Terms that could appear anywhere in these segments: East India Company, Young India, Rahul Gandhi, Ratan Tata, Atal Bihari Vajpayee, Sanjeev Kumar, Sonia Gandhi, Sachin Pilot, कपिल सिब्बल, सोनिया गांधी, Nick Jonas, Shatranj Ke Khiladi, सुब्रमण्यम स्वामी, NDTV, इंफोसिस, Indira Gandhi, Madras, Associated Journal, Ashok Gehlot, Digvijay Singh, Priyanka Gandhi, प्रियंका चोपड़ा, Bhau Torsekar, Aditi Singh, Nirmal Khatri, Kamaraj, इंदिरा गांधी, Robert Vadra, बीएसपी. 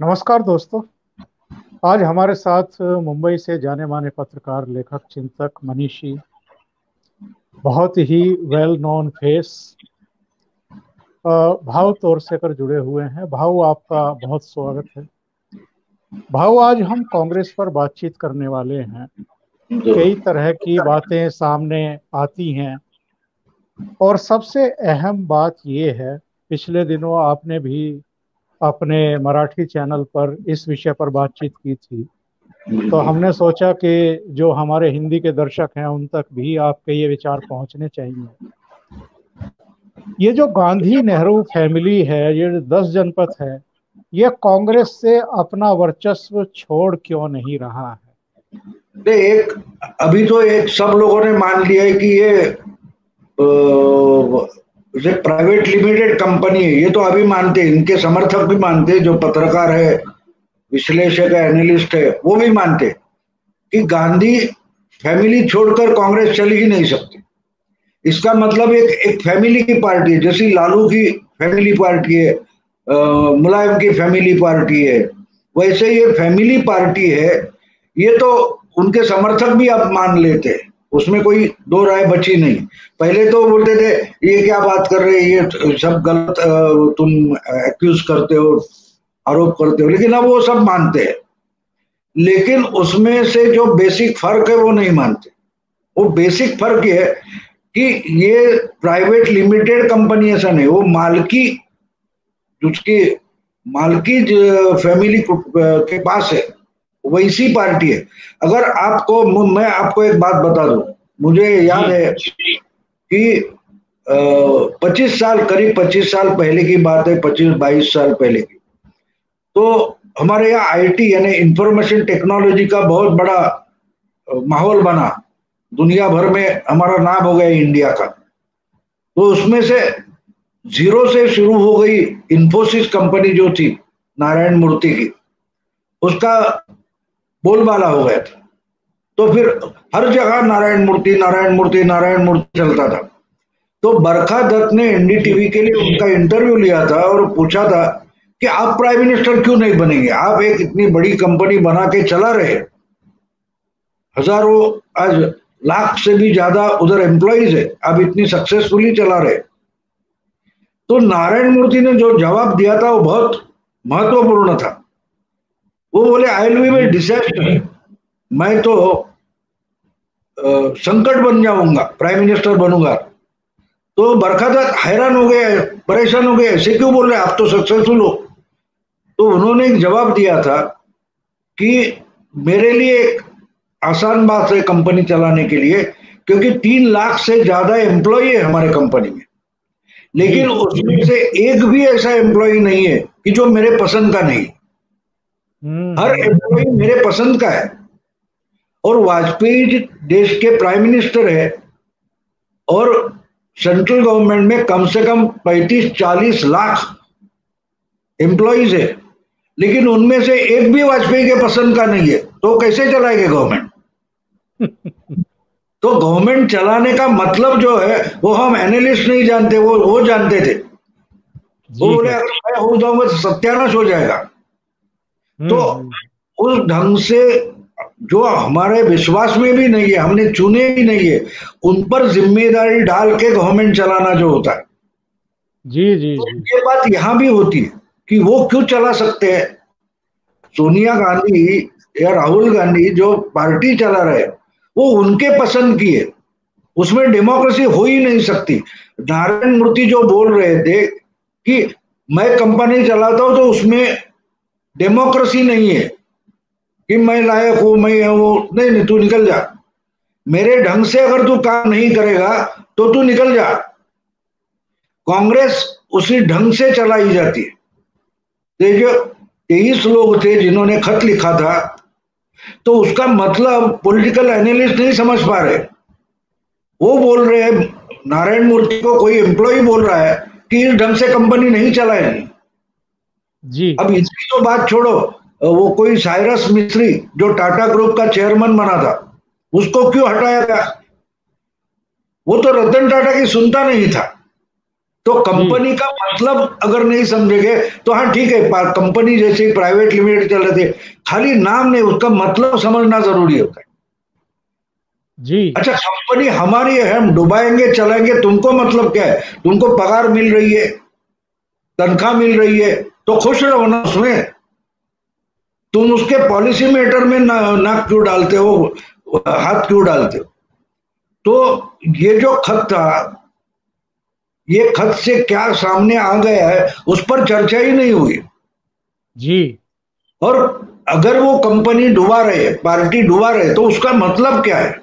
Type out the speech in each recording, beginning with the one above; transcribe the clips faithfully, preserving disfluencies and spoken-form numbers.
नमस्कार दोस्तों, आज हमारे साथ मुंबई से जाने माने पत्रकार, लेखक, चिंतक, मनीषी, बहुत ही वेल नोन फेस भाव तोरसेकर जुड़े हुए हैं। भाव, आपका बहुत स्वागत है। भाव, आज हम कांग्रेस पर बातचीत करने वाले हैं। कई तरह की बातें सामने आती हैं और सबसे अहम बात ये है, पिछले दिनों आपने भी अपने मराठी चैनल पर इस विषय पर बातचीत की थी, तो हमने सोचा कि जो हमारे हिंदी के दर्शक हैं उन तक भी आपके ये विचार पहुंचने चाहिए। ये जो गांधी नेहरू फैमिली है, ये दस जनपद है, ये कांग्रेस से अपना वर्चस्व छोड़ क्यों नहीं रहा है? एक अभी तो एक सब लोगों ने मान लिया है कि ये आ, प्राइवेट लिमिटेड कंपनी है, ये तो अभी मानते हैं, इनके समर्थक भी मानते हैं, जो पत्रकार है, विश्लेषक है, एनालिस्ट है, वो भी मानते हैं कि गांधी फैमिली छोड़कर कांग्रेस चली ही नहीं सकती। इसका मतलब एक एक फैमिली की पार्टी है, जैसे लालू की फैमिली पार्टी है, मुलायम की फैमिली पार्टी है, वैसे ये फैमिली पार्टी है। ये तो उनके समर्थक भी अब मान लेते हैं, उसमें कोई दो राय बची नहीं। पहले तो बोलते थे ये क्या बात कर रहे हैं, ये सब गलत तुम एक्यूज करते हो, आरोप करते हो, लेकिन अब वो सब मानते हैं। लेकिन उसमें से जो बेसिक फर्क है वो नहीं मानते। वो बेसिक फर्क ये है कि ये प्राइवेट लिमिटेड कंपनी ऐसा नहीं, वो मालकी, जिसकी मालकी फैमिली के पास है, वैसी पार्टी है। अगर आपको, मैं आपको एक बात बता दूं, मुझे याद है कि पच्चीस साल, करीब पच्चीस साल पहले की बात है, पच्चीस बाईस साल पहले की, तो हमारे यहाँ आईटी यानी इंफॉर्मेशन टेक्नोलॉजी का बहुत बड़ा माहौल बना, दुनिया भर में हमारा नाम हो गया इंडिया का। तो उसमें से जीरो से शुरू हो गई इंफोसिस कंपनी जो थी नारायण मूर्ति की, उसका बोलबाला हो गया था। तो फिर हर जगह नारायण मूर्ति नारायण मूर्ति नारायण मूर्ति चलता था। तो बरखा दत्त ने एनडीटीवी के लिए उनका इंटरव्यू लिया था और पूछा था कि आप प्राइम मिनिस्टर क्यों नहीं बनेंगे, आप एक इतनी बड़ी कंपनी बना के चला रहे, हजारों, आज लाख से भी ज्यादा उधर एम्प्लॉइज है, आप इतनी सक्सेसफुली चला रहे। तो नारायण मूर्ति ने जो जवाब दिया था वो बहुत महत्वपूर्ण था। वो बोले, आई विल बी डिसेप्टेड, मैं तो संकट बन जाऊंगा, प्राइम मिनिस्टर बनूंगा। तो बरखा दत्त हैरान हो गए, परेशान हो गए, ऐसे क्यों बोल रहे, आप तो सक्सेसफुल हो। तो उन्होंने एक जवाब दिया था कि मेरे लिए एक आसान बात है कंपनी चलाने के लिए, क्योंकि तीन लाख से ज्यादा एम्प्लॉय है हमारे कंपनी में, लेकिन उसमें से एक भी ऐसा एम्प्लॉय नहीं है कि जो मेरे पसंद का नहीं, हर एम्प्लॉय मेरे पसंद का है। और वाजपेयी देश के प्राइम मिनिस्टर है और सेंट्रल गवर्नमेंट में कम से कम पैंतीस चालीस लाख एम्प्लॉयज है, लेकिन उनमें से एक भी वाजपेयी के पसंद का नहीं है, तो कैसे चलाएंगे गवर्नमेंट? तो गवर्नमेंट चलाने का मतलब जो है वो हम एनालिस्ट नहीं जानते, वो वो जानते थे। वो बोले, अगर मैं हो जाऊंगा तो सत्यानाश हो जाएगा। तो उस ढंग से जो हमारे विश्वास में भी नहीं है, हमने चुने ही नहीं है, उन पर जिम्मेदारी डाल के गवर्नमेंट चलाना जो होता है, जी जी, तो जी। ये बात यहाँ भी होती है कि वो क्यों चला सकते हैं। सोनिया गांधी या राहुल गांधी जो पार्टी चला रहे वो उनके पसंद की है, उसमें डेमोक्रेसी हो ही नहीं सकती। नारायण मूर्ति जो बोल रहे थे कि मैं कंपनी चलाता हूं तो उसमें डेमोक्रेसी नहीं है कि मैं लायक हूं, मैं वो नहीं, नहीं तू निकल जा, मेरे ढंग से अगर तू काम नहीं करेगा तो तू निकल जा। कांग्रेस उसी ढंग से चलाई जाती है। देखिए, तेईस लोग थे जिन्होंने खत लिखा था, तो उसका मतलब पॉलिटिकल एनालिस्ट नहीं समझ पा रहे। वो बोल रहे हैं, नारायण मूर्ति को कोई एम्प्लॉय बोल रहा है कि इस ढंग से कंपनी नहीं चलाएगी जी। अब इसकी तो बात छोड़ो, वो कोई साइरस मिस्त्री जो टाटा ग्रुप का चेयरमैन बना था, उसको क्यों हटाया गया? वो तो रतन टाटा की सुनता नहीं था, तो कंपनी का मतलब अगर नहीं समझेंगे तो हाँ ठीक है, कंपनी जैसे प्राइवेट लिमिटेड चल रहे थे, खाली नाम नहीं, उसका मतलब समझना जरूरी होता है जी। अच्छा, कंपनी हमारी है, हम डुबाएंगे चलाएंगे, तुमको मतलब क्या है? तुमको पगार मिल रही है, तनख्वाह मिल रही है तो खुश रहो ना उसमें, तुम उसके पॉलिसी मेटर में ना नाक क्यों डालते हो, हाथ क्यों डालते हो? तो ये जो खत था, ये खत से क्या सामने आ गया है उस पर चर्चा ही नहीं हुई जी। और अगर वो कंपनी डुबा रहे है, पार्टी डुबा रहे, तो उसका मतलब क्या है?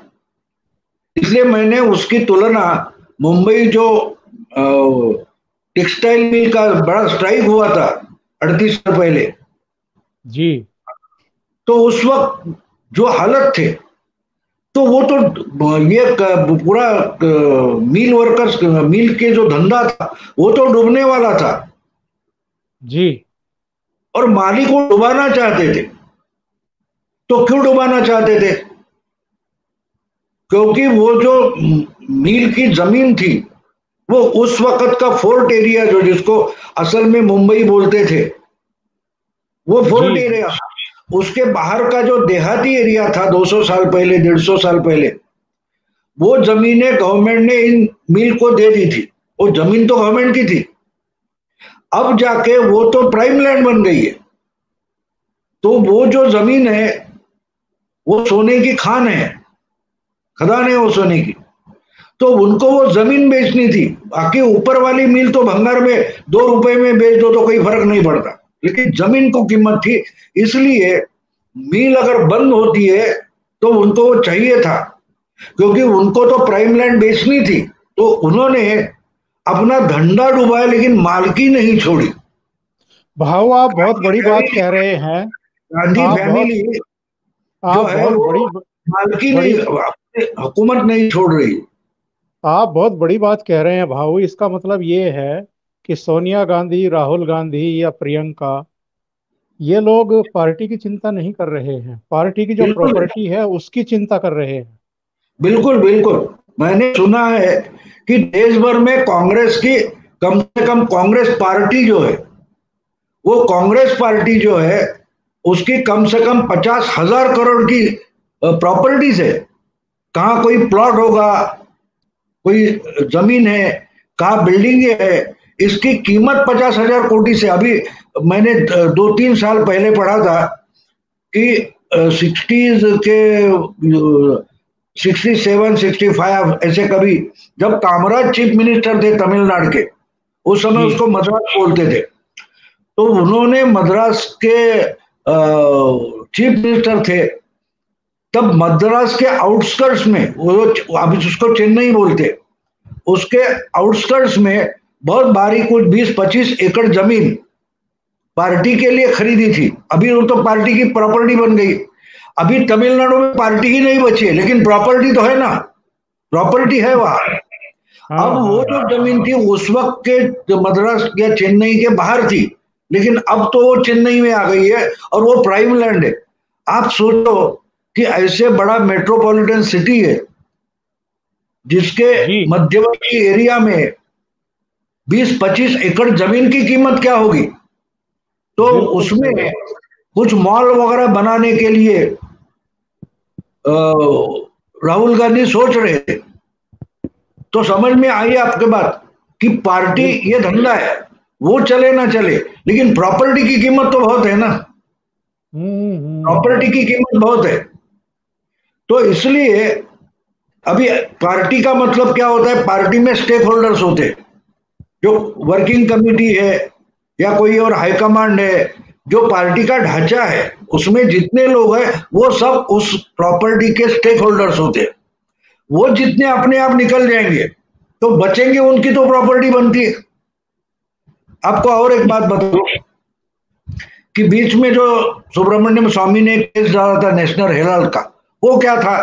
इसलिए मैंने उसकी तुलना मुंबई जो टेक्सटाइल मिल का बड़ा स्ट्राइक हुआ था अड़तीस साल पहले जी, तो उस वक्त जो हालत थे, तो वो तो ये पूरा मिल वर्कर्स, मिल के जो धंधा था वो तो डूबने वाला था जी, और मालिक को डुबाना चाहते थे। तो क्यों डुबाना चाहते थे? क्योंकि वो जो मिल की जमीन थी वो उस वक्त का फोर्ट एरिया, जो जिसको असल में मुंबई बोलते थे, वो फोर्ट एरिया, उसके बाहर का जो देहाती एरिया था दो सौ साल पहले, डेढ़ सौ साल पहले, वो जमीनें गवर्नमेंट ने इन मिल को दे दी थी। वो जमीन तो गवर्नमेंट की थी, अब जाके वो तो प्राइम लैंड बन गई है। तो वो जो जमीन है वो सोने की खान है, खदान है वो सोने की, तो उनको वो जमीन बेचनी थी। बाकी ऊपर वाली मिल तो भंगार में दो रुपए में बेच दो तो कोई फर्क नहीं पड़ता, लेकिन जमीन को कीमत थी। इसलिए मिल अगर बंद होती है तो उनको वो चाहिए था, क्योंकि उनको तो प्राइम लैंड बेचनी थी। तो उन्होंने अपना धंधा डुबाया लेकिन मालकी नहीं छोड़ी। भाव आप बहुत बड़ी बात कह रहे हैं, गांधी फैमिली आप बहुत बड़ी मालकी नहीं, हुकूमत नहीं छोड़ रही। आप बहुत बड़ी बात कह रहे हैं भाव। इसका मतलब ये है कि सोनिया गांधी, राहुल गांधी या प्रियंका, ये लोग पार्टी की चिंता नहीं कर रहे हैं, पार्टी की जो प्रॉपर्टी है उसकी चिंता कर रहे हैं। बिल्कुल बिल्कुल, मैंने सुना है कि देश भर में कांग्रेस की, कम से कम कांग्रेस पार्टी जो है, वो कांग्रेस पार्टी जो है उसकी कम से कम पचास हजार करोड़ की प्रॉपर्टीज है। कहाँ कोई प्लॉट होगा, कोई जमीन है, कहाँ बिल्डिंग है, इसकी कीमत पचास हजार कोटी से। अभी मैंने दो तीन साल पहले पढ़ा था कि सिक्सटीज के सिक्सटी सेवन सिक्सटी फाइव ऐसे कभी, जब कामराज चीफ मिनिस्टर थे तमिलनाडु के, उस समय उसको मद्रास बोलते थे, तो उन्होंने मद्रास के चीफ मिनिस्टर थे तब, मद्रास के आउटस्कर्ट्स में, वो अभी उसको चेन्नई बोलते, उसके आउटस्कर्ट्स में बहुत बारीक कुछ बीस पच्चीस एकड़ जमीन पार्टी के लिए खरीदी थी। अभी वो तो पार्टी की प्रॉपर्टी बन गई। अभी तमिलनाडु में पार्टी ही नहीं बची है, लेकिन प्रॉपर्टी तो है ना, प्रॉपर्टी है वहां। अब वो जो जमीन थी उस वक्त के मद्रास या चेन्नई के बाहर थी, लेकिन अब तो वो चेन्नई में आ गई है और वो प्राइम लैंड है। आप सोचो कि ऐसे बड़ा मेट्रोपॉलिटन सिटी है जिसके मध्यवर्ती एरिया में बीस पच्चीस एकड़ जमीन की कीमत क्या होगी? तो उसमें कुछ मॉल वगैरह बनाने के लिए राहुल गांधी सोच रहे थे। तो समझ में आई आपके बात कि पार्टी, ये धंधा है, वो चले ना चले, लेकिन प्रॉपर्टी की कीमत तो बहुत है ना, प्रॉपर्टी की कीमत बहुत है। तो इसलिए अभी पार्टी का मतलब क्या होता है? पार्टी में स्टेक होल्डर्स होते हैं, जो वर्किंग कमेटी है या कोई और हाईकमांड है, जो पार्टी का ढांचा है, उसमें जितने लोग हैं वो सब उस प्रॉपर्टी के स्टेक होल्डर्स होते हैं। वो जितने अपने आप निकल जाएंगे तो बचेंगे, उनकी तो प्रॉपर्टी बनती है। आपको और एक बात बताऊं कि बीच में जो सुब्रमण्यम स्वामी ने केस डाला था नेशनल हेराल्ड का, वो क्या था?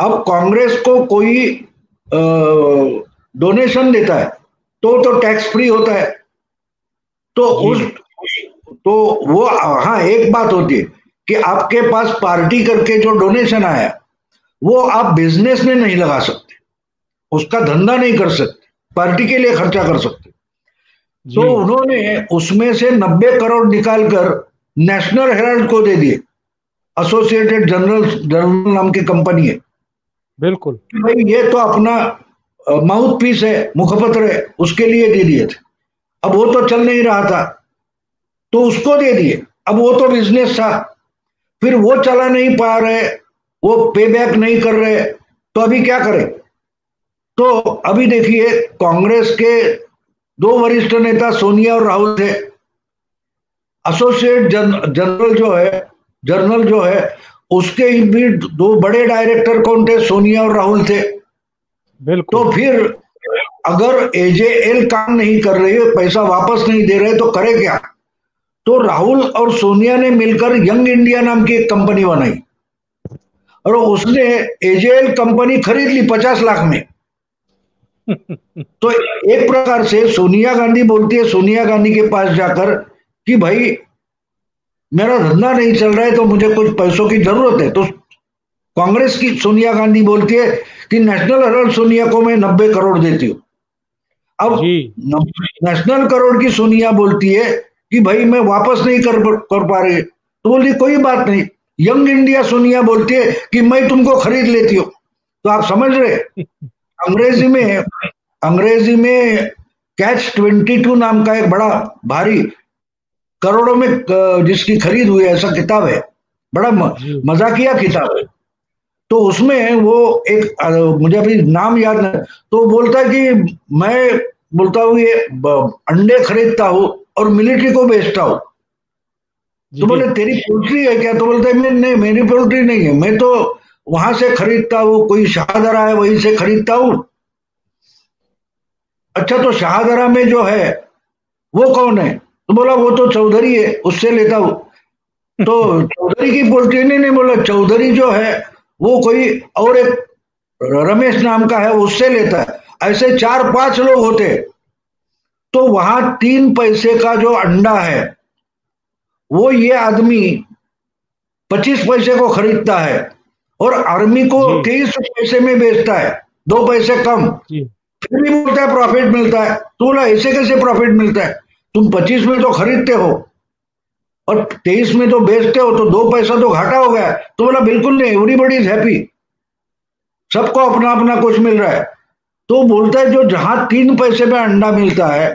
अब कांग्रेस को कोई डोनेशन देता है तो तो टैक्स फ्री होता है, तो उस तो वो, हाँ एक बात होती है कि आपके पास पार्टी करके जो डोनेशन आया वो आप बिजनेस में नहीं लगा सकते, उसका धंधा नहीं कर सकते। पार्टी के लिए खर्चा कर सकते। तो उन्होंने उसमें से नब्बे करोड़ निकालकर नेशनल हेराल्ड को दे दिए। एसोसिएटेड जनरल जर्नल नाम की कंपनी है, बिल्कुल भाई ये तो अपना माउथ पीस है, मुखपत्र है, उसके लिए दे दिए थे। अब वो तो चल नहीं रहा था तो उसको दे दिए। अब वो तो बिजनेस था, फिर वो चला नहीं पा रहे, वो पे बैक नहीं कर रहे, तो अभी क्या करें? तो अभी देखिए कांग्रेस के दो वरिष्ठ नेता सोनिया और राहुल थे। एसोसिएट जन, जनरल जो है जर्नल जो है उसके भी दो बड़े डायरेक्टर कौन थे? सोनिया और राहुल थे। बिल्कुल। तो फिर अगर एजेएल काम नहीं कर रही है, पैसा वापस नहीं दे रहे, तो करे क्या? तो राहुल और सोनिया ने मिलकर यंग इंडिया नाम की एक कंपनी बनाई और उसने एजेएल कंपनी खरीद ली पचास लाख में। तो एक प्रकार से सोनिया गांधी बोलती है सोनिया गांधी के पास जाकर कि भाई मेरा धंधा नहीं चल रहा है तो मुझे कुछ पैसों की जरूरत है। तो कांग्रेस की सोनिया गांधी बोलती है कि नेशनल हेराल्ड सोनिया को मैं नब्बे करोड़ देती हूँ। अब नेशनल करोड़ की सोनिया बोलती है कि भाई मैं वापस नहीं कर कर पा रही, तो बोली कोई बात नहीं। यंग इंडिया सोनिया बोलती है कि मैं तुमको खरीद लेती हूँ। तो आप समझ रहे, अंग्रेजी में अंग्रेजी में कैच बाईस नाम का एक बड़ा भारी करोड़ों में जिसकी खरीद हुई ऐसा किताब है, बड़ा मजाकिया किताब है। तो उसमें वो एक मुझे अभी नाम याद नहीं, तो बोलता है कि मैं बोलता हूँ ये अंडे खरीदता हूँ और मिलिट्री को बेचता हूँ। तो बोले तेरी पोल्ट्री है क्या? तो बोलता है नहीं मेरी पोल्ट्री नहीं है, मैं तो वहां से खरीदता हूँ, कोई शाहदरा है वहीं से खरीदता हूँ। अच्छा तो शाहदरा में जो है वो कौन है? तो बोला वो तो चौधरी है, उससे लेता हूँ। तो चौधरी की पोल्ट्री नहीं, नहीं बोला चौधरी जो है वो कोई और एक रमेश नाम का है उससे लेता है। ऐसे चार पांच लोग होते हैं। तो वहां तीन पैसे का जो अंडा है वो ये आदमी पच्चीस पैसे को खरीदता है और आर्मी को तेईस पैसे में बेचता है, दो पैसे कम, फिर भी बोलता है प्रॉफिट मिलता है। तो बोला ऐसे कैसे प्रॉफिट मिलता है? तुम पच्चीस में तो खरीदते हो और तेईस में तो बेचते हो, तो दो पैसा तो घाटा हो गया। तो बोला बिल्कुल नहीं, एवरीबॉडी इज हैप्पी, सबको अपना अपना कुछ मिल रहा है। तो बोलता है जो जहां तीन पैसे में अंडा मिलता है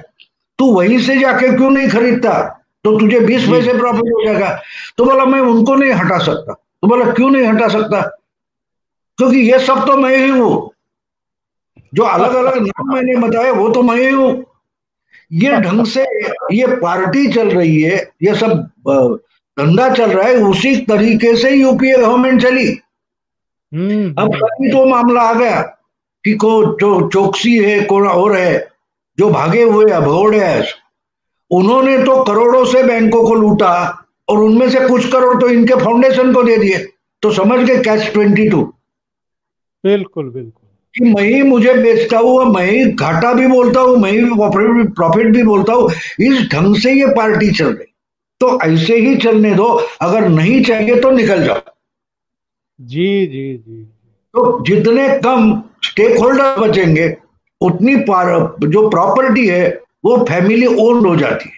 तू वहीं से जाके क्यों नहीं खरीदता? तो तुझे बीस पैसे प्रॉफिट हो जाएगा। तो बोला मैं उनको नहीं हटा सकता। तो बोला क्यों नहीं हटा सकता? क्योंकि ये सब तो मैं ही हूं, जो अलग अलग नाम मैंने बताया वो तो मैं ही हूं। ये ढंग से ये पार्टी चल रही है, ये सब धंधा चल रहा है। उसी तरीके से यूपीए गवर्नमेंट चली। अब तभी तो मामला आ गया कि को जो चौकसी है कोई और है जो भागे हुए अभोड़े हैं, उन्होंने तो करोड़ों से बैंकों को लूटा और उनमें से कुछ करोड़ तो इनके फाउंडेशन को दे दिए। तो समझ गए कैच बाईस। बिल्कुल बिल्कुल कि मैं ही मुझे बेचता हूँ, मैं ही घाटा भी बोलता हूँ, मैं ही प्रॉफिट भी बोलता हूँ। इस ढंग से ये पार्टी चल रही। तो ऐसे ही चलने दो, अगर नहीं चाहिए तो निकल जाओ। जी जी जी। तो जितने कम स्टेक होल्डर बचेंगे उतनी जो प्रॉपर्टी है वो फैमिली ओन्ड हो जाती है।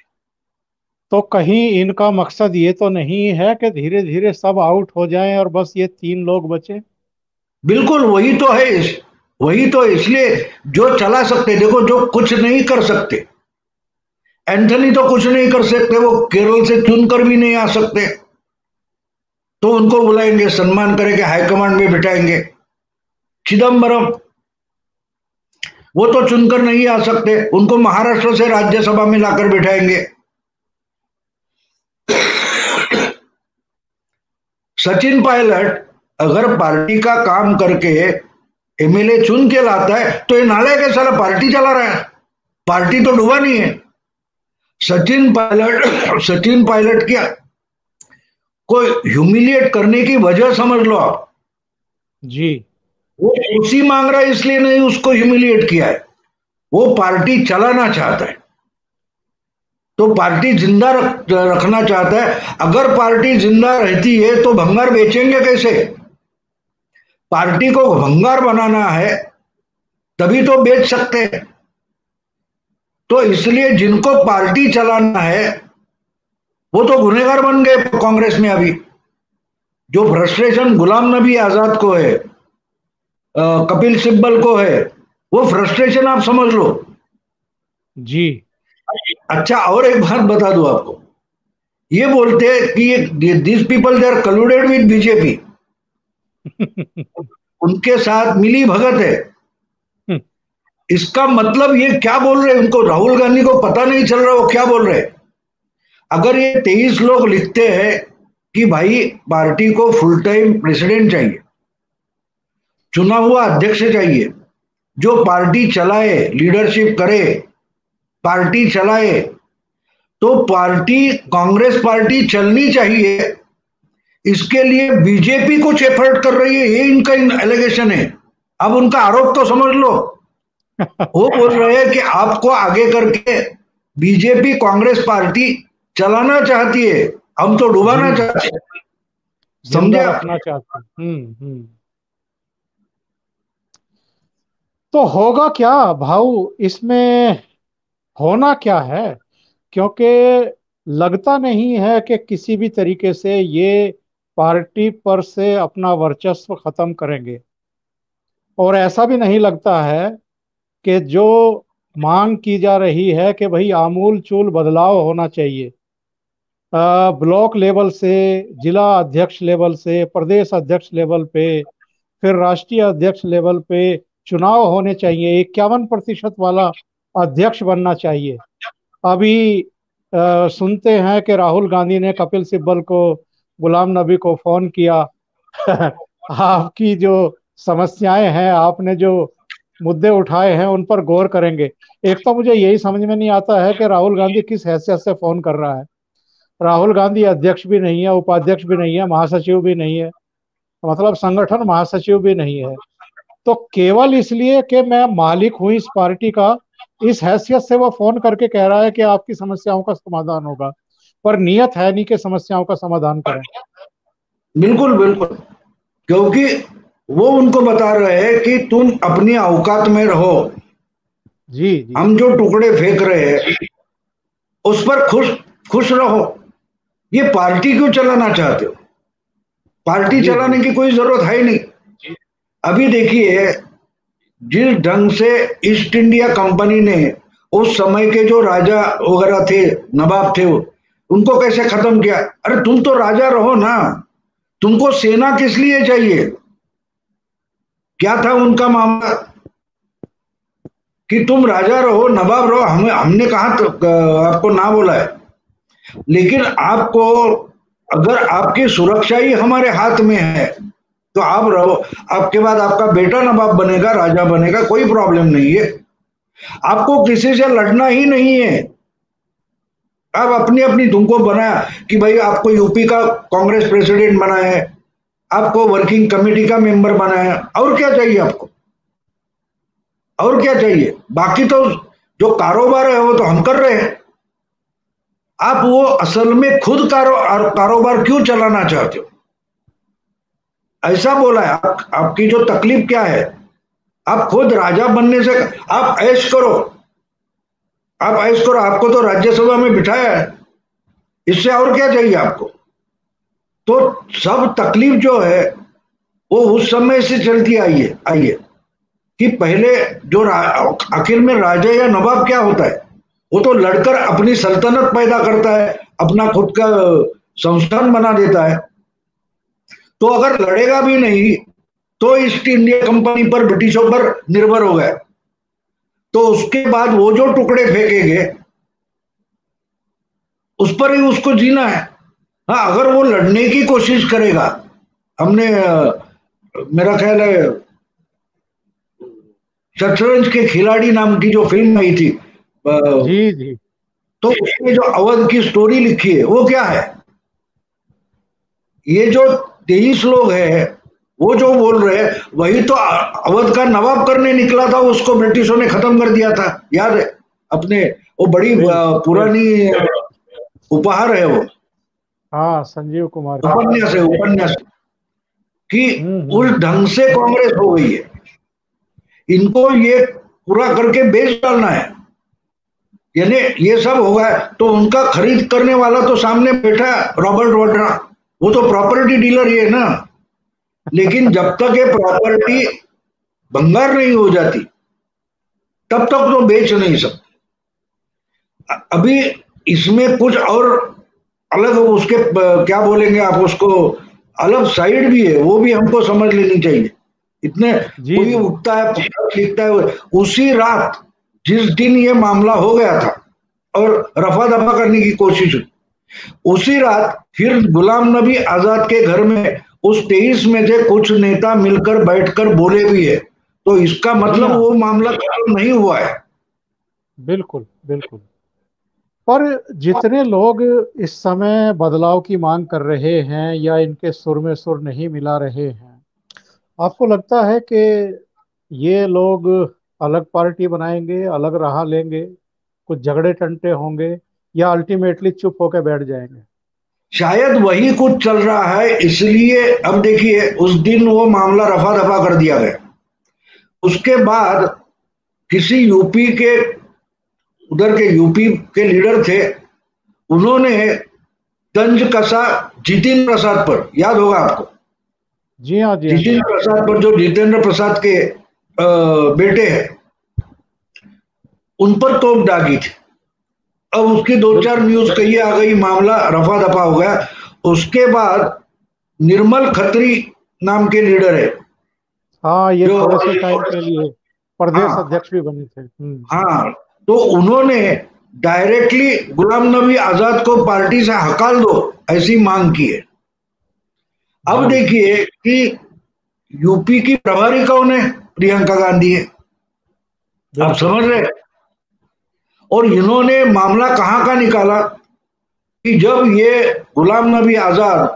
तो कहीं इनका मकसद ये तो नहीं है कि धीरे धीरे सब आउट हो जाएं और बस ये तीन लोग बचे? बिल्कुल वही तो है, वही तो इसलिए जो चला सकते। देखो जो कुछ नहीं कर सकते, एंथनी तो कुछ नहीं कर सकते, वो केरल से चुनकर भी नहीं आ सकते, तो उनको बुलाएंगे, सम्मान करेंगे, हाईकमांड में बिठाएंगे। चिदम्बरम वो तो चुनकर नहीं आ सकते, उनको महाराष्ट्र से राज्यसभा में लाकर बिठाएंगे। सचिन पायलट अगर पार्टी का काम करके एमएलए चुन के लाता है तो ये नालायक है, साला पार्टी चला रहा है, पार्टी तो डूबा नहीं है। सचिन पायलट सचिन पायलट क्या को ह्यूमिलिएट करने की वजह समझ लो आप। जी वो कुर्सी मांग रहा है इसलिए नहीं उसको ह्यूमिलिएट किया है, वो पार्टी चलाना चाहता है, तो पार्टी जिंदा रख, रखना चाहता है। अगर पार्टी जिंदा रहती है तो भंगार बेचेंगे कैसे? पार्टी को भंगार बनाना है तभी तो बेच सकते हैं। तो इसलिए जिनको पार्टी चलाना है वो तो गुनहगार बन गए कांग्रेस में। अभी जो फ्रस्ट्रेशन गुलाम नबी आजाद को है, कपिल सिब्बल को है, वो फ्रस्ट्रेशन आप समझ लो जी। अच्छा, और एक बात बता दूं आपको, ये बोलते हैं कि this people they are colluded with BJP, उनके साथ मिली भगत है। इसका मतलब ये क्या बोल रहे हैं, उनको राहुल गांधी को पता नहीं चल रहा वो क्या बोल रहे हैं। अगर ये तेईस लोग लिखते हैं कि भाई पार्टी को फुल टाइम प्रेसिडेंट चाहिए, चुना हुआ अध्यक्ष चाहिए जो पार्टी चलाए, लीडरशिप करे, पार्टी चलाए, तो पार्टी कांग्रेस पार्टी चलनी चाहिए। इसके लिए बीजेपी कुछ एफर्ट कर रही है, ये इनका एलिगेशन है। अब उनका आरोप तो समझ लो, वो बोल रहे हैं कि आपको आगे करके बीजेपी कांग्रेस पार्टी चलाना चाहती है, हम तो डुबाना चाहते हैं, समझे, रखना चाहते हैं। हम्म तो होगा क्या भाऊ, इसमें होना क्या है, क्योंकि लगता नहीं है कि किसी भी तरीके से ये पार्टी पर से अपना वर्चस्व खत्म करेंगे। और ऐसा भी नहीं लगता है कि जो मांग की जा रही है कि भाई आमूल चूल बदलाव होना चाहिए, ब्लॉक लेवल से जिला अध्यक्ष लेवल से प्रदेश अध्यक्ष लेवल पे, फिर राष्ट्रीय अध्यक्ष लेवल पे चुनाव होने चाहिए, इक्यावन प्रतिशत वाला अध्यक्ष बनना चाहिए। अभी आ, सुनते हैं कि राहुल गांधी ने कपिल सिब्बल को, गुलाम नबी को फोन किया आपकी जो समस्याएं हैं, आपने जो मुद्दे उठाए हैं उन पर गौर करेंगे। एक तो मुझे यही समझ में नहीं आता है कि राहुल गांधी किस हैसियत से फोन कर रहा है। राहुल गांधी अध्यक्ष भी नहीं है, उपाध्यक्ष भी नहीं है, महासचिव भी नहीं है, मतलब संगठन महासचिव भी नहीं है। तो केवल इसलिए कि मैं मालिक हूं इस पार्टी का, इस हैसियत से वो फोन करके कह रहा है कि आपकी समस्याओं का समाधान होगा, पर नियत है नहीं कि समस्याओं का समाधान करें। बिल्कुल बिल्कुल, क्योंकि वो उनको बता रहे हैं कि तुम अपनी औकात में रहो जी, जी। हम जो टुकड़े फेंक रहे हैं उस पर खुश खुश रहो। ये पार्टी क्यों चलाना चाहते हो, पार्टी चलाने की कोई जरूरत है ही नहीं। अभी देखिए जिस ढंग से ईस्ट इंडिया कंपनी ने उस समय के जो राजा वगैरह थे, नवाब थे, उनको कैसे खत्म किया। अरे तुम तो राजा रहो ना, तुमको सेना किस लिए चाहिए। क्या था उनका मामला कि तुम राजा रहो, नवाब रहो, हमें हमने कहा तो, आपको ना बोला है। लेकिन आपको अगर आपकी सुरक्षा ही हमारे हाथ में है तो आप रहो, आपके बाद आपका बेटा नवाब बनेगा, राजा बनेगा, कोई प्रॉब्लम नहीं है। आपको किसी से लड़ना ही नहीं है। आप अपनी अपनी धुन को बनाया कि भाई आपको यूपी का कांग्रेस प्रेसिडेंट बनाया है, आपको वर्किंग कमेटी का मेंबर बनाया, और क्या चाहिए आपको, और क्या चाहिए। बाकी तो जो कारोबार है वो तो हम कर रहे हैं। आप वो असल में खुद कारो, कारोबार क्यों चलाना चाहते हो, ऐसा बोला है। आप, आपकी जो तकलीफ क्या है, आप खुद राजा बनने से आप ऐश करो, आप ऐश करो, आपको तो राज्यसभा में बिठाया है, इससे और क्या चाहिए आपको। तो सब तकलीफ जो है वो उस समय से चलती आई है आई है कि पहले जो आखिर में राजा या नवाब क्या होता है, वो तो लड़कर अपनी सल्तनत पैदा करता है, अपना खुद का संस्थान बना देता है। तो अगर लड़ेगा भी नहीं तो ईस्ट इंडिया कंपनी पर, ब्रिटिशों पर निर्भर हो गया। तो उसके बाद वो जो टुकड़े फेंकेंगे उस पर ही उसको जीना है। हाँ, अगर वो लड़ने की कोशिश करेगा, हमने मेरा ख्याल है शतरंज के खिलाड़ी नाम की जो फिल्म आई थी जी जी, तो उसमें जो अवध की स्टोरी लिखी है वो क्या है। ये जो तेईस लोग हैं वो जो बोल रहे हैं, वही तो अवध का नवाब करने निकला था, उसको ब्रिटिशों ने खत्म कर दिया था, याद है अपने, वो बड़ी पुरानी उपहार है वो, हाँ, संजीव कुमार उपन्यास है, उपन्यास कि उस ढंग से कांग्रेस हो गई है। इनको ये पूरा करके बेच डालना है। यानी ये सब होगा तो उनका खरीद करने वाला तो सामने बैठा रॉबर्ट वाड्रा, वो तो प्रॉपर्टी डीलर ही है ना। लेकिन जब तक ये प्रॉपर्टी भंगार नहीं हो जाती तब तक तो बेच नहीं सकते। अभी इसमें कुछ और अलग उसके क्या बोलेंगे आप, उसको अलग साइड भी है, वो भी हमको समझ लेनी चाहिए। इतने कोई उठता है पुस्तक लिखता है, उसी रात जिस दिन ये मामला हो गया था और रफा दफा करने की कोशिश हुई, उसी रात फिर गुलाम नबी आजाद के घर में उस तेईस में से कुछ नेता मिलकर बैठकर बोले भी है, तो इसका मतलब वो मामला खत्म नहीं हुआ है। बिल्कुल बिल्कुल। और जितने लोग इस समय बदलाव की मांग कर रहे हैं या इनके सुर में सुर नहीं मिला रहे हैं, आपको लगता है कि ये लोग अलग पार्टी बनाएंगे, अलग राह लेंगे, कुछ झगड़े टंटे होंगे या अल्टीमेटली चुप होकर बैठ जाएंगे? शायद वही कुछ चल रहा है, इसलिए अब देखिए उस दिन वो मामला रफा दफा कर दिया गया। उसके बाद किसी यूपी के, उधर के यूपी के लीडर थे, उन्होंने तंज कसा जितेंद्र प्रसाद पर, याद होगा आपको। जी हाँ जी, जितेंद्र प्रसाद पर जो जितेंद्र प्रसाद के आ, बेटे हैं, उन पर तोप दागी थी। अब उसकी दो चार न्यूज कही आ गई, मामला रफा दफा हो गया। उसके बाद निर्मल खत्री नाम के लीडर है, हाँ ये थोड़े से टाइम के लिए प्रदेश अध्यक्ष भी बने थे, हाँ, तो उन्होंने डायरेक्टली गुलाम नबी आजाद को पार्टी से हकाल दो ऐसी मांग की है। अब देखिए कि यूपी की प्रभारी कौन है, प्रियंका गांधी है, आप समझ रहे हैं। और इन्होंने मामला कहाँ का निकाला कि जब ये गुलाम नबी आजाद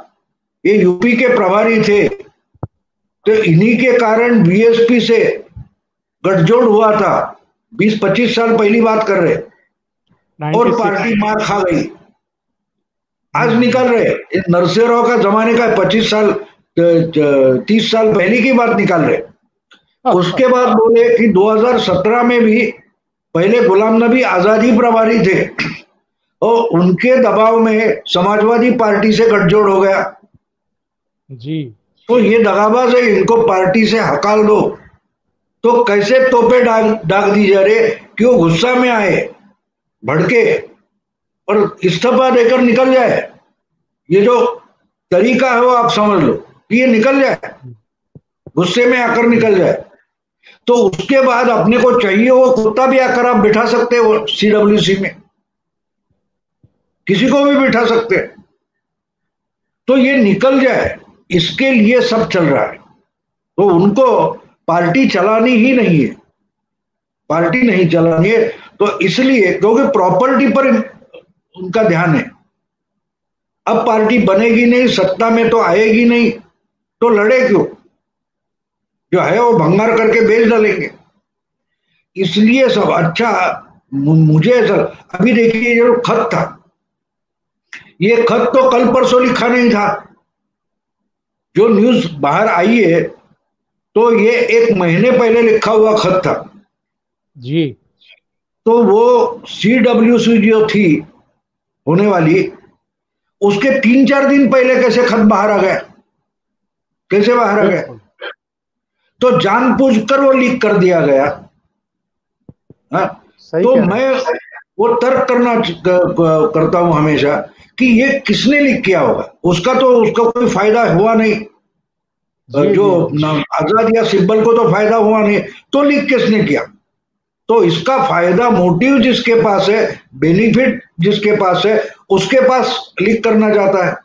ये यूपी के प्रभारी थे तो इन्हीं के कारण बीएसपी से गठजोड़ हुआ था। बीस पच्चीस साल पहली बात कर रहे, और पार्टी मार खा गई। आज निकाल रहे नरसिंह राव का जमाने का पच्चीस साल तीस साल पहले की बात निकाल रहे। उसके बाद बोले कि दो हज़ार सत्रह में भी पहले गुलाम नबी आजाद ही प्रभारी थे और उनके दबाव में समाजवादी पार्टी से गठजोड़ हो गया। जी, तो ये दगाबाज है, इनको पार्टी से हकाल दो। तो कैसे तोपे डाल डाल दी जा रहे कि वो गुस्सा में आए, भड़के और इस्तीफा देकर निकल जाए। ये जो तरीका है वो आप समझ लो कि ये निकल जाए, गुस्से में आकर निकल जाए। तो उसके बाद अपने को चाहिए वो कुत्ता भी आकर आप बिठा सकते हो, सीडब्ल्यूसी में किसी को भी बिठा सकते हैं। तो ये निकल जाए, इसके लिए सब चल रहा है। तो उनको पार्टी चलानी ही नहीं है, पार्टी नहीं चलानी है, तो इसलिए क्योंकि प्रॉपर्टी पर उनका ध्यान है। अब पार्टी बनेगी नहीं, सत्ता में तो आएगी नहीं, तो लड़े क्यों, जो है वो भंगार करके बेच डालेंगे। इसलिए सब अच्छा, मुझे सर अभी देखिए जो खत था, ये खत तो कल परसों लिखा नहीं था, जो न्यूज बाहर आई है तो ये एक महीने पहले लिखा हुआ खत था जी। तो वो सी डब्ल्यू सी जो थी होने वाली, उसके तीन चार दिन पहले कैसे खत बाहर आ गया, कैसे बाहर आ गया? तो जानबूझकर वो लीक कर दिया गया। तो मैं वो तर्क करना करता हूं हमेशा कि ये किसने लीक किया होगा, उसका तो उसका कोई फायदा हुआ नहीं, जो आजाद या सिब्बल को तो फायदा हुआ नहीं, तो लीक किसने किया? तो इसका फायदा, मोटिव जिसके पास है, बेनिफिट जिसके पास है, उसके पास लीक करना जाता है।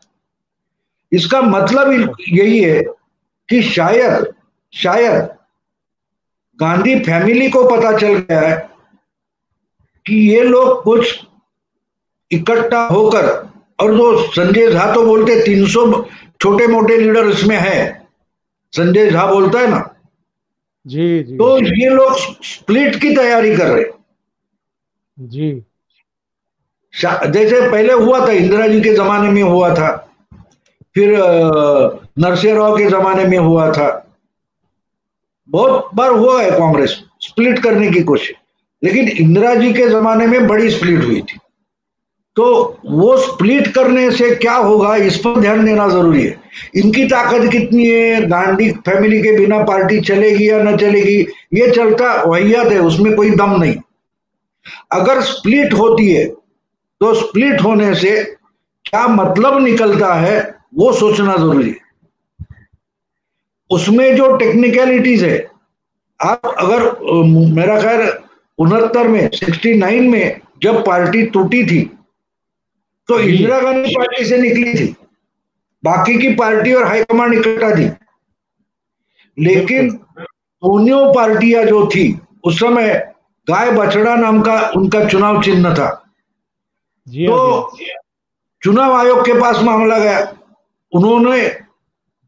इसका मतलब यही है कि शायद शायद गांधी फैमिली को पता चल गया है कि ये लोग कुछ इकट्ठा होकर, और जो संजय झा तो बोलते तीन सौ छोटे मोटे लीडर इसमें है, संजय झा बोलता है ना जी, जी तो जी। ये लोग स्प्लिट की तैयारी कर रहे जी, जैसे पहले हुआ था, इंदिरा जी के जमाने में हुआ था, फिर नरसिंह राव के जमाने में हुआ था, बहुत बार हुआ है कांग्रेस स्प्लिट करने की कोशिश। लेकिन इंदिरा जी के जमाने में बड़ी स्प्लिट हुई थी, तो वो स्प्लिट करने से क्या होगा इस पर ध्यान देना जरूरी है। इनकी ताकत कितनी है, गांधी फैमिली के बिना पार्टी चलेगी या न चलेगी, ये चलता वहियात है, उसमें कोई दम नहीं। अगर स्प्लिट होती है तो स्प्लिट होने से क्या मतलब निकलता है वो सोचना जरूरी है। उसमें जो टेक्निकलिटीज है, आप अगर मेरा खैर उनहत्तर में उनहत्तर में जब पार्टी टूटी थी तो इंदिरा गांधी पार्टी से निकली थी, बाकी की पार्टी और हाईकमांड इकट्ठा थी, लेकिन पोन्यो पार्टियां जो थी उस समय गाय बछड़ा नाम का उनका चुनाव चिन्ह था, तो चुनाव आयोग के पास मामला गया, उन्होंने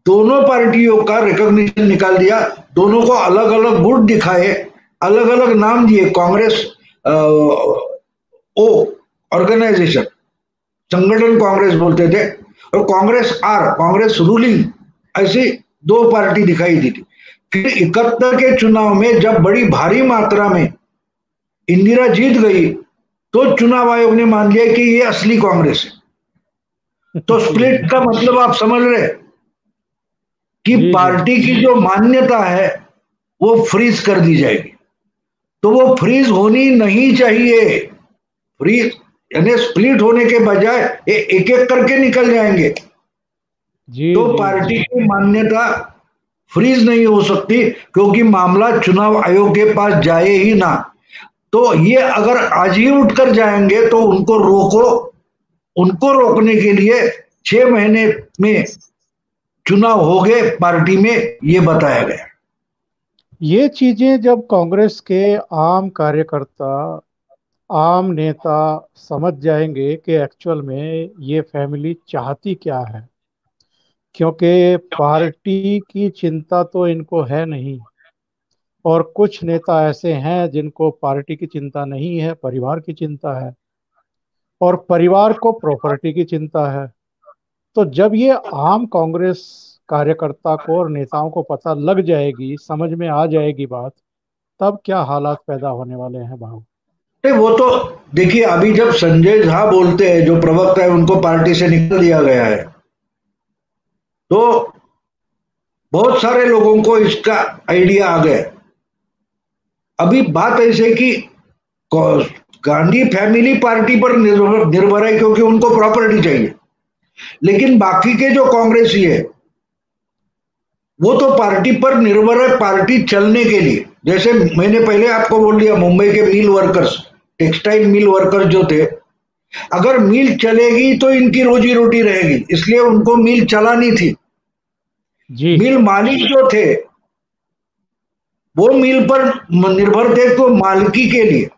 दोनों पार्टियों का रिकॉग्निशन निकाल दिया, दोनों को अलग अलग गुट दिखाए, अलग अलग नाम दिए, कांग्रेस ओ ऑर्गेनाइजेशन संगठन कांग्रेस बोलते थे और कांग्रेस आर कांग्रेस रूलिंग, ऐसी दो पार्टी दिखाई दी थी। फिर इकहत्तर के चुनाव में जब बड़ी भारी मात्रा में इंदिरा जीत गई तो चुनाव आयोग ने मान लिया कि ये असली कांग्रेस है। तो स्प्लिट का मतलब आप समझ रहे कि पार्टी की जो मान्यता है वो फ्रीज कर दी जाएगी, तो वो फ्रीज होनी नहीं चाहिए। फ्रीज यानी स्प्लिट होने के बजाय ये एक एक करके निकल जाएंगे जी, तो पार्टी जी, की मान्यता फ्रीज नहीं हो सकती, क्योंकि मामला चुनाव आयोग के पास जाए ही ना। तो ये अगर आज ही उठकर जाएंगे तो उनको रोको, उनको रोकने के लिए छह महीने में चुनाव हो गए पार्टी में, ये बताया गया। ये चीजें जब कांग्रेस के आम कार्यकर्ता आम नेता समझ जाएंगे कि एक्चुअल में ये फैमिली चाहती क्या है, क्योंकि पार्टी की चिंता तो इनको है नहीं, और कुछ नेता ऐसे हैं जिनको पार्टी की चिंता नहीं है, परिवार की चिंता है, और परिवार को प्रॉपर्टी की चिंता है। तो जब ये आम कांग्रेस कार्यकर्ता को और नेताओं को पता लग जाएगी, समझ में आ जाएगी बात, तब क्या हालात पैदा होने वाले हैं भाऊ? वो तो देखिए, अभी जब संजय झा बोलते हैं जो प्रवक्ता है, उनको पार्टी से निकाल दिया गया है, तो बहुत सारे लोगों को इसका आइडिया आ गया। अभी बात ऐसे कि गांधी फैमिली पार्टी पर निर्भर है क्योंकि उनको प्रॉपर्टी चाहिए, लेकिन बाकी के जो कांग्रेसी है वो तो पार्टी पर निर्भर है पार्टी चलने के लिए। जैसे मैंने पहले आपको बोल दिया, मुंबई के mill workers, textile mill workers जो थे, अगर मिल चलेगी तो इनकी रोजी रोटी रहेगी, इसलिए उनको मिल चलानी थी जी। मिल मालिक जो थे वो मिल पर निर्भर थे, तो मालिकी के लिए,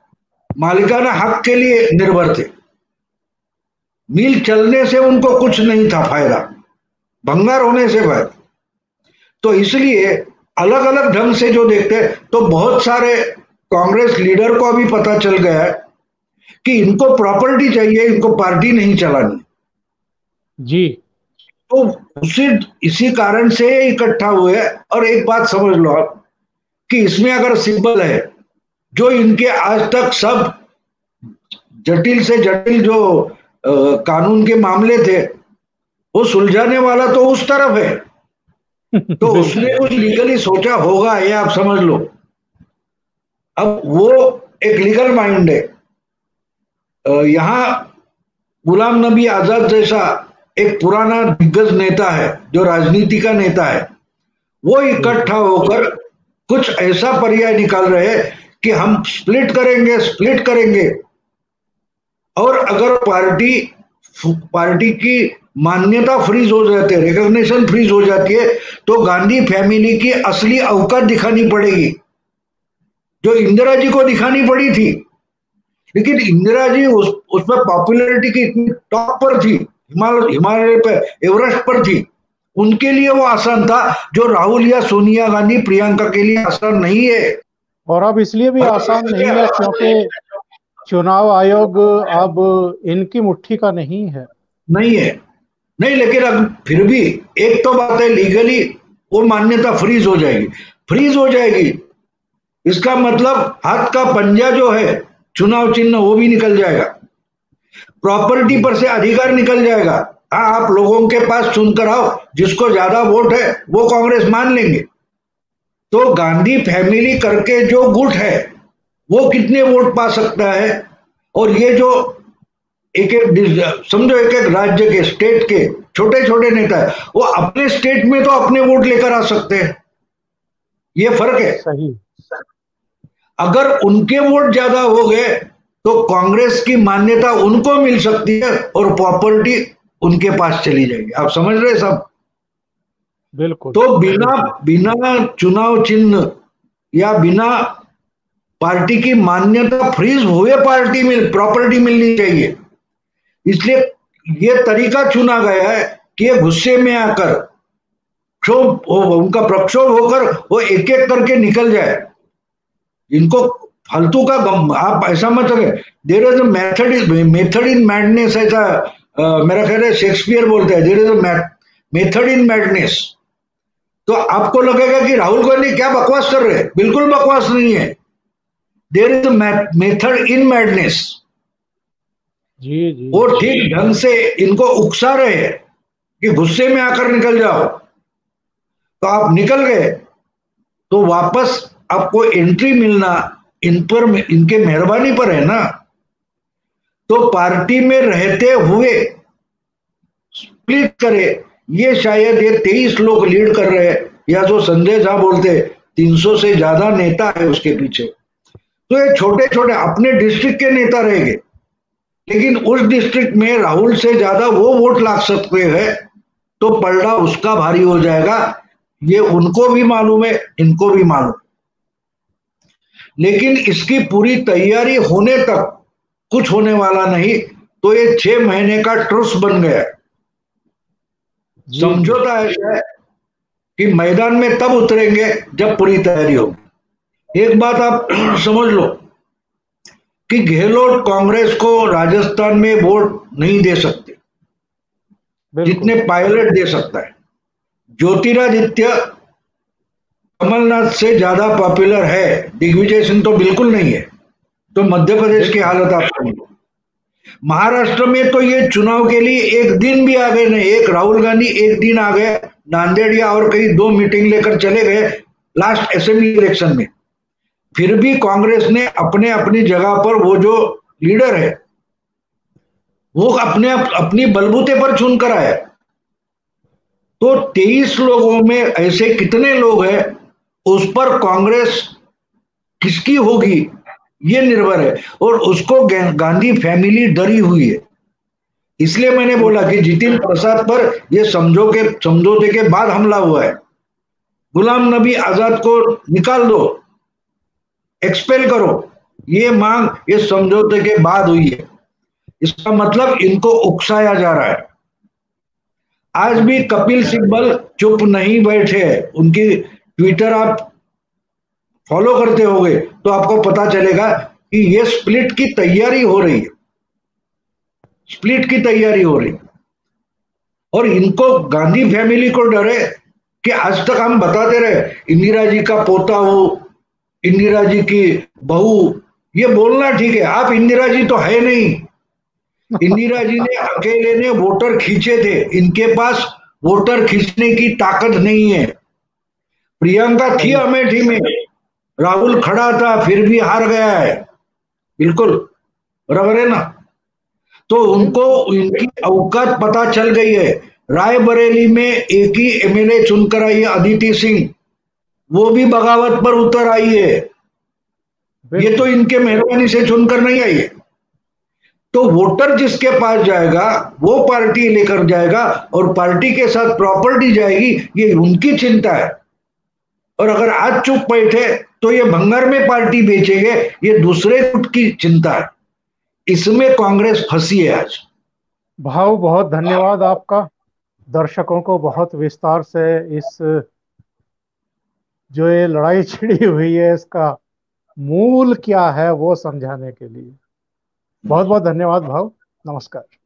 मालिकाना हक के लिए निर्भर थे। मिल चलने से उनको कुछ नहीं था फायदा, भंगार होने से फायदा। तो इसलिए अलग अलग ढंग से जो देखते हैं, तो बहुत सारे कांग्रेस लीडर को अभी पता चल गया है कि इनको प्रॉपर्टी चाहिए, इनको पार्टी नहीं चलानी जी। तो उसी इसी कारण से इकट्ठा हुए। और एक बात समझ लो आप कि इसमें अगर सिंपल है जो इनके आज तक सब जटिल से जटिल जो आ, कानून के मामले थे वो सुलझाने वाला तो उस तरफ है, तो उसने कुछ लीगली सोचा होगा, ये आप समझ लो। अब वो एक लीगल माइंड है। आ, यहाँ गुलाम नबी आजाद जैसा एक पुराना दिग्गज नेता है जो राजनीति का नेता है, वो इकट्ठा होकर कुछ ऐसा पर्याय निकाल रहे हैं कि हम स्प्लिट करेंगे, स्प्लिट करेंगे, और अगर पार्टी पार्टी की मान्यता फ्रीज हो जाती है, रिकॉग्निशन फ्रीज हो जाती है, तो गांधी फैमिली की असली औकात दिखानी पड़ेगी, जो इंदिरा जी को दिखानी पड़ी थी। लेकिन इंदिरा जी उस उस पर पॉपुलैरिटी की इतनी टॉप पर थी, हिमालय हिमालय पर, एवरेस्ट पर थी, उनके लिए वो आसान था, जो राहुल या सोनिया गांधी, प्रियंका के लिए आसान नहीं है। और अब इसलिए भी आसान नहीं है क्योंकि चुनाव आयोग अब इनकी मुट्ठी का नहीं है। नहीं है, नहीं, लेकिन अब फिर भी एक तो बात है, लीगली वो मान्यता फ्रीज हो जाएगी। फ्रीज हो जाएगी इसका मतलब हाथ का पंजा जो है चुनाव चिन्ह वो भी निकल जाएगा, प्रॉपर्टी पर से अधिकार निकल जाएगा। हाँ, आप लोगों के पास चुनकर आओ, जिसको ज्यादा वोट है वो कांग्रेस मान लेंगे। तो गांधी फैमिली करके जो गुट है वो कितने वोट पा सकता है, और ये जो एक एक समझो एक एक राज्य के स्टेट के छोटे छोटे नेता है वो अपने स्टेट में तो अपने वोट लेकर आ सकते हैं, ये फर्क है। सही, अगर उनके वोट ज्यादा हो गए तो कांग्रेस की मान्यता उनको मिल सकती है और प्रॉपर्टी उनके पास चली जाएगी। आप समझ रहे सब? बिल्कुल। तो बिना बिना चुनाव चिन्ह या बिना पार्टी की मान्यता फ्रीज हुए पार्टी में प्रॉपर्टी मिलनी चाहिए। इसलिए यह तरीका चुना गया है कि ये गुस्से में आकर क्षोभ, उनका प्रक्षोभ होकर वो एक एक करके निकल जाए। इनको फालतू का गम, आप ऐसा मत करें। There is a method is method in madness, ऐसा मेरा ख्याल है शेक्सपियर बोलता है, there is a method in madness. तो आपको लगेगा कि राहुल गांधी क्या बकवास कर रहे हैं, बिल्कुल बकवास नहीं है। There is a method in madness. जी जी, और ठीक ढंग से इनको उकसा रहे हैं कि गुस्से में आकर निकल जाओ। तो आप निकल गए तो वापस आपको एंट्री मिलना इन पर इनके मेहरबानी पर है ना। तो पार्टी में रहते हुए स्प्लिट करे, ये शायद ये तेईस लोग लीड कर रहे हैं, या जो संजय झा बोलते तीन सौ से ज्यादा नेता है उसके पीछे। तो ये छोटे छोटे अपने डिस्ट्रिक्ट के नेता रहेंगे, लेकिन उस डिस्ट्रिक्ट में राहुल से ज्यादा वो वोट ला सकते हैं, तो पलड़ा उसका भारी हो जाएगा। ये उनको भी मालूम है, इनको भी मालूम, लेकिन इसकी पूरी तैयारी होने तक कुछ होने वाला नहीं। तो ये छह महीने का ट्रस बन गया, समझौता है कि मैदान में तब उतरेंगे जब पूरी तैयारी होगी। एक बात आप समझ लो कि गहलोत कांग्रेस को राजस्थान में वोट नहीं दे सकते जितने पायलट दे सकता है। ज्योतिरादित्य कमलनाथ से ज्यादा पॉपुलर है, दिग्विजय सिंह तो बिल्कुल नहीं है। तो मध्य प्रदेश की हालत आपको, महाराष्ट्र में तो ये चुनाव के लिए एक दिन भी आ गए नहीं, एक राहुल गांधी एक दिन आ गए नांदेड़िया और कहीं दो मीटिंग लेकर चले गए लास्ट असेंबली इलेक्शन में। फिर भी कांग्रेस ने अपने अपनी जगह पर वो जो लीडर है वो अपने अपनी बलबूते पर चुन कर आया। तो तेईस लोगों में ऐसे कितने लोग हैं उस पर कांग्रेस किसकी होगी ये निर्भर है, और उसको गांधी फैमिली डरी हुई है। इसलिए मैंने बोला कि जितेंद्र प्रसाद पर यह समझो के समझौते के बाद हमला हुआ है। गुलाम नबी आजाद को निकाल दो, एक्सपेल करो, ये मांग ये समझौते के बाद हुई है। इसका मतलब इनको उकसाया जा रहा है। आज भी कपिल सिब्बल चुप नहीं बैठे हैं। उनकी ट्विटर आप फॉलो करते होगे तो आपको पता चलेगा कि ये स्प्लिट की तैयारी हो रही है, स्प्लिट की तैयारी हो रही है। और इनको गांधी फैमिली को डर है कि आज तक हम बताते रहे इंदिरा जी का पोता हो, इंदिरा जी की बहू, ये बोलना ठीक है, आप इंदिरा जी तो है नहीं। इंदिरा जी ने अकेले ने वोटर खींचे थे, इनके पास वोटर खींचने की ताकत नहीं है। प्रियंका थी अमेठी में, राहुल खड़ा था, फिर भी हार गया है, बिल्कुल बराबर है ना। तो उनको इनकी औकात पता चल गई है। रायबरेली में एक ही एमएलए चुनकर आई है अदिति सिंह, वो भी बगावत पर उतर आई है। ये तो इनके मेहरबानी से चुनकर नहीं आई है। तो वोटर जिसके पास जाएगा वो पार्टी लेकर जाएगा, और पार्टी के साथ प्रॉपर्टी जाएगी, ये उनकी चिंता है। और अगर आज चुप बैठे तो ये भंगार में पार्टी बेचेंगे, ये दूसरे गुट की चिंता है। इसमें कांग्रेस फंसी है आज। भाऊ, बहुत धन्यवाद आपका। दर्शकों को बहुत विस्तार से इस जो ये लड़ाई छिड़ी हुई है इसका मूल क्या है वो समझाने के लिए बहुत बहुत धन्यवाद भाऊ। नमस्कार।